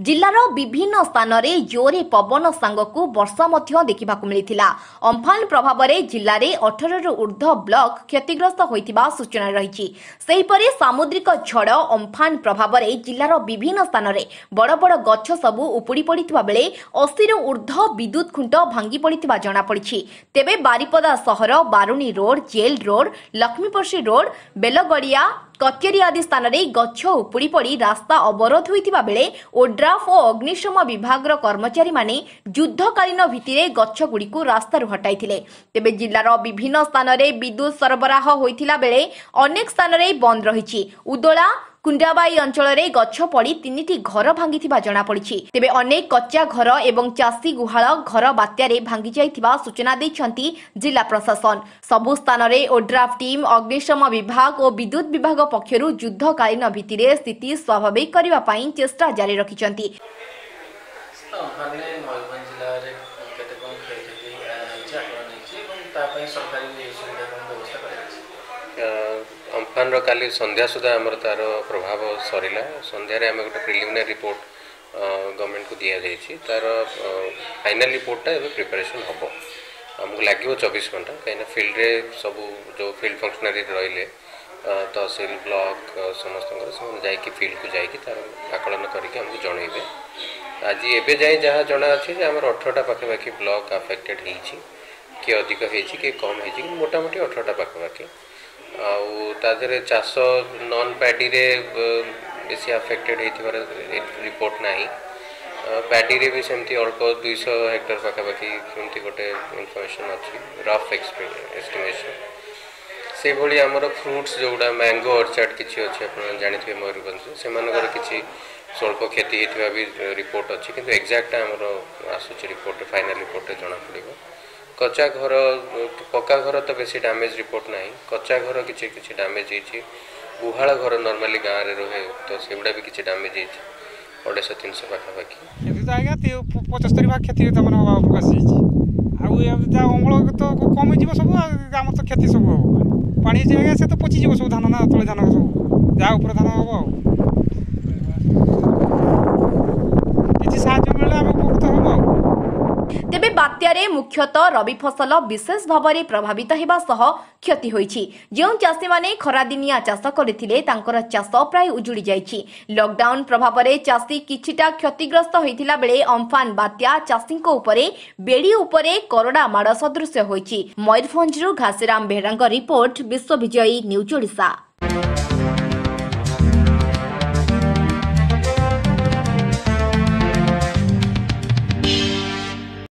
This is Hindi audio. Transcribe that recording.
जिलार विभिन्न स्थान में जोरे पवन सांगकु वर्षा मध्य देखा मिलता। अम्फान प्रभाव में जिले में 18 ऊर्ध्व ब्लॉक क्षतिग्रस्त होइतिबा सूचना रही। सेहिपरि सामुद्रिक झड़ अम्फान प्रभाव में जिलार विभिन्न स्थान में बड़ बड़ गछ सबु उपुड़ी पड़ता बेले 80 रु ऊर्ध्व विद्युत खुंट भांगी पड़ता जमापड़ी। तेबे बारिपदा सहर Baruni road, jail road, Laxmiposi road, Belgadia, कचेरी आदि स्थान में गछ उपुड़ी पड़ी रास्ता अवरोध होता बेले ओड्राफ और अग्निशम विभाग कर्मचारी माने युद्धकालीन भित्तिरे गछगुड़ी रास्तारू हटाई थिले। तेबे जिलार विभिन्न स्थान में विद्युत सरबराह होता बेले अनेक स्थान में बंद रही। उदोला कुंडाबाई अंचल में गछ पड़ी 3टी घर भांगी जमापड़ी। तेबे अनेक कच्चा घर एवं चाषी गुहाल घर बात्यारे भांगी जाइथिबा सूचना दैछन्ती जिला प्रशासन। सबु स्थान में ओड्राफ टीम, अग्निशम विभाग और विद्युत विभाग पक्षरु युद्धकालीन भित्तिरे स्थिति स्वाभाविक करबा पई चेष्टा जारी रखिछन्ती। अम्फान काली संध्या सुधा आमर तार प्रभाव सरला। संध्यारे आम गोटे प्रिलिमिनारी रिपोर्ट गवर्नमेंट को दि जाइए। तार फाइनाल रिपोर्टा ए प्रिपेरेसन हम आमको लगे 24 घंटा कहीं फिल्ड रे सब जो फिल्ड फंक्शनरी रहिले तहसील ब्लॉक समस्त जाइए फिल्ड को जा आकलन करके आमको जनइबे। आज एवं जाए जहाँ जना अच्छे आम 18टा पाखापाखि ब्लॉक आफेक्टेड हो किए अधिक हो कम हो मोटामोटी 18टा पाखापाखि आदि चाष नन पैडी बेस आफेक्टेड होती रिपोर्ट ना पैडी भी सेमती अल्प 200 हेक्टर पखापाखि एमती गोटे इनफर्मेशन अच्छी रफ एस्टिमेशन से भाई आमर फ्रुट्स जोड़ा मैंगो अर्चार्ड किसी अच्छे आप जानते हैं मयूरभंज से किसी स्वल्प क्षति होता भी रिपोर्ट अच्छी कितना एक्जाक्ट आमर आसूस रिपोर्ट फाइनाल रिपोर्ट जनापड़। कच्चा घर पक्का घर तो बेसी डैमेज रिपोर्ट ना, कच्चा घर किसी किसी डैमेज होती, गुहाल घर नॉर्मली गाँव में रोहे तो सेगुड़ा भी किसी डैमेज होती 250-300 पाखापाखि 75 भाग क्षति अवकाश होगा। अम्ल तो कम हो सब आम तो क्षति सब हम पानी आज्ञा से तो पचिज सब धान ना तले धान सब जहाँ उपर धान हम आज साहय मिले आम उपकृत हम। तेबे बात्यारे मुख्यतः रबी फसल विशेष भाव में प्रभावित होगा सह क्षति होती। जो चाषी माने खरादिनिया चाष करथिले तांकर चाष प्राय उजुड़ी जाइछि। लॉकडाउन प्रभाव में चाषी किछिटा क्षतिग्रस्त होइतिला बेले अम्फान बात्या चाषीको उपरे बेड़ी उपरे करोड़ा माड़ सदृश्य होइछि। मयूरभंजरू घासीराम बेहरांग रिपोर्ट, विश्वविजयी न्यूज ओडिशा।